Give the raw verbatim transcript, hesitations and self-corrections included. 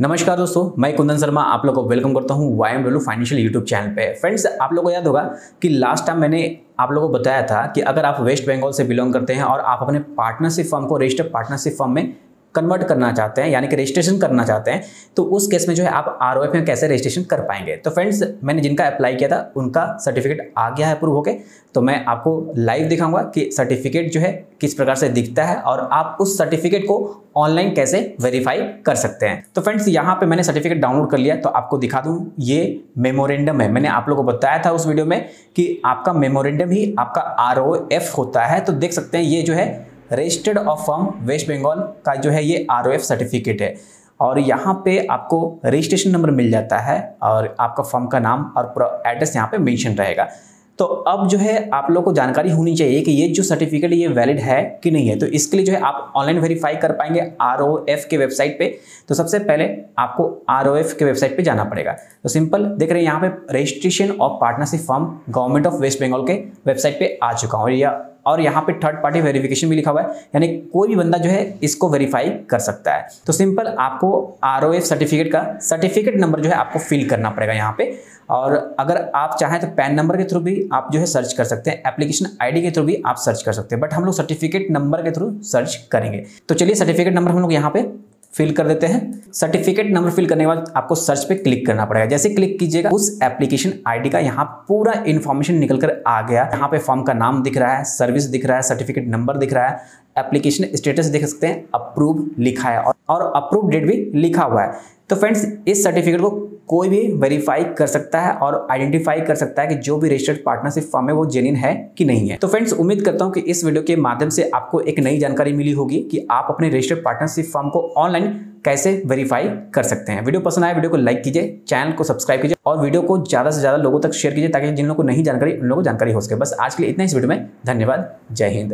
नमस्कार दोस्तों, मैं कुंदन शर्मा आप लोगों को वेलकम करता हूं Y M W financial YouTube channel पे। फ्रेंड्स, आप लोगों को याद होगा कि लास्ट टाइम मैंने आप लोगों को बताया था कि अगर आप वेस्ट बंगाल से बिलोंग करते हैं और आप अपने पार्टनरशिप फर्म को रजिस्टर्ड पार्टनरशिप फर्म में कन्वर्ट करना चाहते हैं, यानी कि रजिस्ट्रेशन करना चाहते हैं, तो उस केस में जो है आप आर ओ एफ में कैसे रजिस्ट्रेशन कर पाएंगे। तो फ्रेंड्स, मैंने जिनका अप्लाई किया था उनका सर्टिफिकेट आ गया है अप्रूव होके, तो मैं आपको लाइव दिखाऊंगा कि सर्टिफिकेट जो है किस प्रकार से दिखता है और आप उस सर्टिफिकेट को ऑनलाइन कैसे वेरीफाई कर सकते हैं। तो फ्रेंड्स, यहाँ पे मैंने सर्टिफिकेट डाउनलोड कर लिया, तो आपको दिखा दूँ, ये मेमोरेंडम है। मैंने आप लोगों को बताया था उस वीडियो में कि आपका मेमोरेंडम ही आपका आर ओ एफ होता है। तो देख सकते हैं ये जो है registered of firm waste Bengal का जो है ये आर ओ एफ सर्टिफिकेट है, और यहाँ पे आपको रजिस्ट्रेशन नंबर मिल जाता है और आपका फर्म का नाम और पूरा एड्रेस यहाँ पे मेंशन रहेगा। तो अब जो है आप लोगों को जानकारी होनी चाहिए कि ये जो सर्टिफिकेट ये वैलिड है कि नहीं है। तो इसके लिए जो है आप ऑनलाइन वेरीफाई कर पाएंगे आर ओ एफ के वेबसाइट पे। तो सबसे पहले आपको आर ओ एफ के वेबसाइट पे जाना पड़ेगा। तो सिंपल देख रहे हैं यहाँ पे registration of partnership firm government of waste Bengal के वेबसाइट पे आ चुका हूँ, और यहाँ पे थर्ड पार्टी वेरिफिकेशन भी लिखा हुआ है, यानी कोई भी बंदा जो है इसको वेरीफाई कर सकता है। तो सिंपल आपको आर ओ एफ सर्टिफिकेट का सर्टिफिकेट नंबर जो है आपको फिल करना पड़ेगा यहाँ पे, और अगर आप चाहें तो पैन नंबर के थ्रू भी आप जो है सर्च कर सकते हैं, एप्लीकेशन आईडी के थ्रू भी आप सर्च कर सकते हैं, बट हम लोग सर्टिफिकेट नंबर के थ्रू सर्च करेंगे। तो चलिए सर्टिफिकेट नंबर हम लोग यहाँ पे फिल कर देते हैं। सर्टिफिकेट नंबर फिल करने के बाद आपको सर्च पे क्लिक करना पड़ेगा। जैसे क्लिक कीजिएगा उस एप्लीकेशन आईडी का यहाँ पूरा इन्फॉर्मेशन निकल कर आ गया। यहाँ पे फॉर्म का नाम दिख रहा है, सर्विस दिख रहा है, सर्टिफिकेट नंबर दिख रहा है, एप्लीकेशन स्टेटस देख सकते हैं, अप्रूव लिखा है और अप्रूव डेट भी लिखा हुआ है। तो फ्रेंड्स, इस सर्टिफिकेट को कोई भी वेरीफाई कर सकता है और आइडेंटिफाई कर सकता है कि जो भी रजिस्टर्ड पार्टनरशिप फर्म है वो जेन्युइन है कि नहीं है। तो फ्रेंड्स, उम्मीद करता हूं कि इस वीडियो के माध्यम से आपको एक नई जानकारी मिली होगी कि आप अपने रजिस्टर्ड पार्टनरशिप फर्म को ऑनलाइन कैसे वेरीफाई कर सकते हैं। वीडियो पसंद आए वीडियो को लाइक कीजिए, चैनल को सब्सक्राइब कीजिए और वीडियो को ज़्यादा से ज़्यादा लोगों तक शेयर कीजिए, ताकि जिन लोगों को नहीं जानकारी उन लोगों को जानकारी हो सके। बस आज के लिए इतना ही इस वीडियो में। धन्यवाद। जय हिंद।